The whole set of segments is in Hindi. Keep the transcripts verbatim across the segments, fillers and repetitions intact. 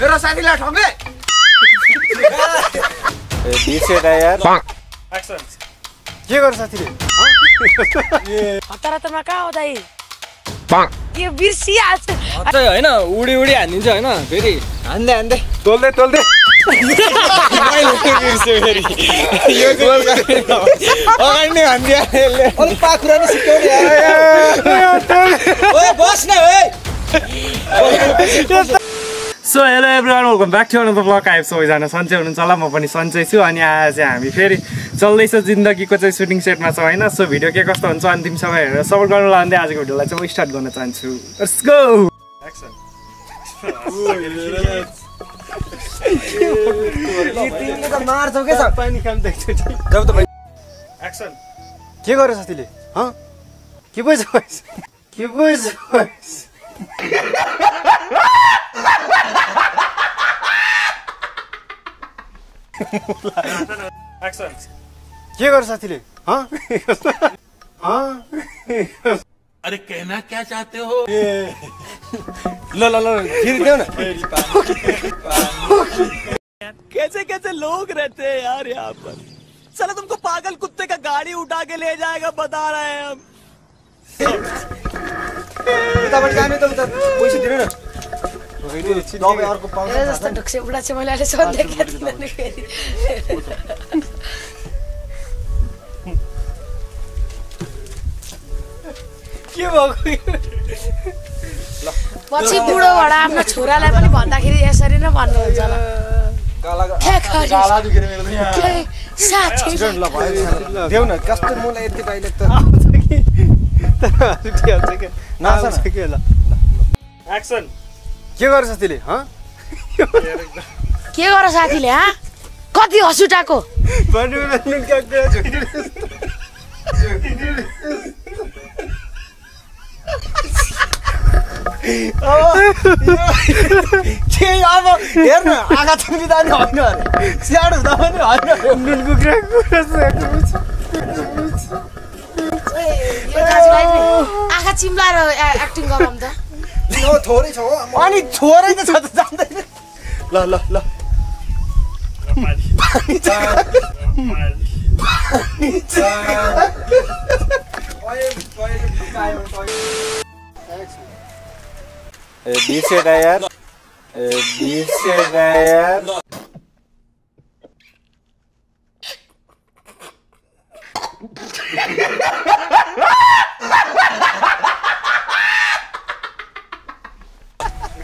मेरा साथी लाठ होंगे। बीच है यार। एक्शन। ये कर साथी रे। ये। अतरा तमा का हो दाई। ये बिरसिया। अच्छा है ना उड़ी उड़ी आनी जाए ना बेरी। अंदे अंदे। तोल दे तोल दे। भाई लेके बिरसे बेरी। ये तोल कर। और नहीं अंदे ले। और पाखुरा ने सिक्योर यार। ओए बॉस ना ओए। So hello everyone welcome back to another blog. आइफ सबैजना सन्चै हुनुहुन्छ होला, म पनि सन्चै छु। अनि आज चाहिँ हामी फेरि चल्दैछ जिन्दगीको चाहिँ सुटिङ सेटमा छौँ होइन। सो भिडियो के कस्तो हुन्छ अन्तिमसम्म हेरेर सपोर्ट गर्नु होला। अनि आजको भिडियोलाई चाहिँ म स्टार्ट गर्न चाहन्छु। Let's go. एक्सन। तिमीले त मार्छौ के सब पानी खान देख्छु। जब त एक्सन। के गर्यो साथीले? ह? के भयो? के भयो? एक्सन। के गर्छ साथीले? हाँ? हाँ? अरे कहना क्या चाहते हो? लो लो लो फिर दो ना। कैसे कैसे लोग रहते हैं यार यहाँ पर। साला तुमको पागल कुत्ते का गाड़ी उठा के ले जाएगा बता रहे हैं हम। तो पछि बुढो भएर आफ्नो छोरालाई पनि भन्दाखेरि यसरी नै भन्नुहुन्छ होला। कस्तो मलाई यति डाइलेक्ट त आउँछ कि तर ठिक हुन्छ के नाच्छ के होला। एक्सन। के गर्छ साथीले? हँ? के गर्छ साथीले? हँ? कति हसुटाको? भन्नु भन्नु के कुरा छोड्नु। के अब हेर्नु आगा तिमी दानी हैन अरे। स्याड हुँदा पनि हैन अरे। नुनको कुरा कुरा आगा चिम्लाएर एक्टिङ गरौँ त। यो थोरै छ अनि थोरै त छ त जान्दैन। ल ल ल पानी पानी ओए ओए काय हो। ए बीस है यार। ए बीस है यार।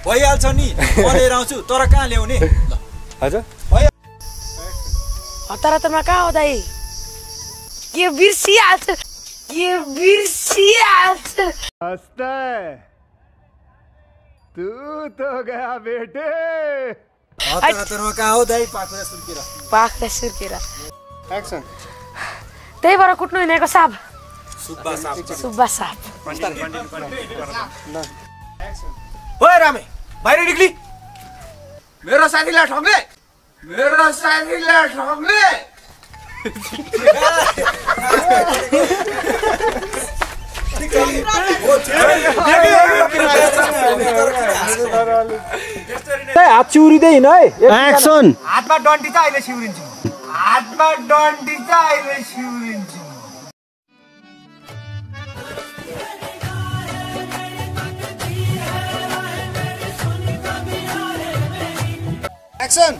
भइहाल्छ नि म लिएर आउँछु तर कहाँ ल्याउने। हजुर हतारा त नका हो दाइ। के बिर्सिया के बिर्सिया हस्ता तू तो गया बेटे। हतारा त नका हो दाइ। पाखुरा सुर्केरा पाखुरा सुर्केरा। एक्सन। त्यही भएर कुट्नु हिनेको साप सुब्बा साप सुब्बा साप। एक्सन। ओए रामे बाहिर निक्ली। मेरो साथीलाई ठोक्ने मेरो साथीलाई ठोक्ने। हात चिउरिदै हिँड है। एक्सन। हातमा डन्डी छ अहिले चिउरिन्छु। हातमा डन्डी छ अहिले चिउरिन्छु। एक्सन।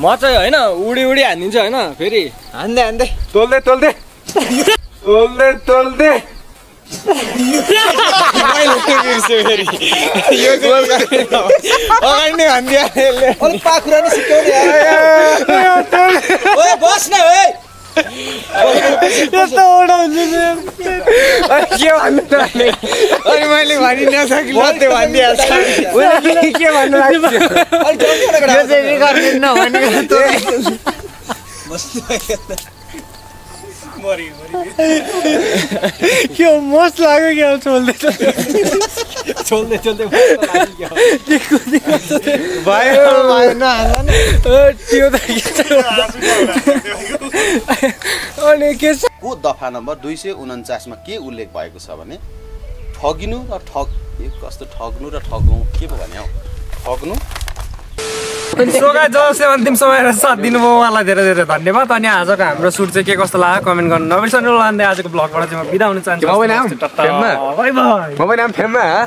म चाहिँ होइन उडी उडी हानिन्छ होइन फेरि हान्दै हान्दै तोल दे तोल दे तोल दे तोल दे। भाइ लेके बिर्से फेरि यो गोल गर्ने अगाडि हान्दिया ले। ओले पाखुरा नि सिक्योर यार। ओए बस न ओए। यस्तो ओडाउँछु नि। के भन्नु त अनि मैले भनि नसकिन म त भनिहाल्छु। उले के भन्नु लाग्छ अनि जल्दी गरे यो चाहिँ रिकर्डिङ नभने त मस्ती मरि मरि के मस्त लाग्यो के छोड्दै छोड्दै छोड्दै मस्त लाग्यो के कुदि भाइ भाइ नहान ओ त्यो त अनि के को दफा नम्बर दुई सय उन्चास मा के उल्लेख भएको छ भने ठगिनु र ठग कस्तो ठग्नु र ठगौ के पो भन्या ठग्नु। सो गाइस जसले अन्तिम समय साथ दिनुभयो धेरै धेरै धन्यवाद। अनि आजको हाम्रो सुट चाहिँ के कस्तो लाग्यो कमेन्ट गर्नु नबिर्सनु होला। अनि आजको ब्लगबाट चाहिँ म बिदा हुन चाहन्छु। बाइ बाइ बाइ बाइ नाम फेममा।